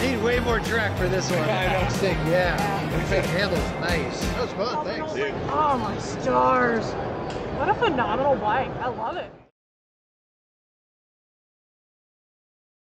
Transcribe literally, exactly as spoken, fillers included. Need way more track for this one. I don't think, yeah. yeah. The big handle's nice. That was fun, thanks. Dude. Oh my stars. What a phenomenal bike. I love it.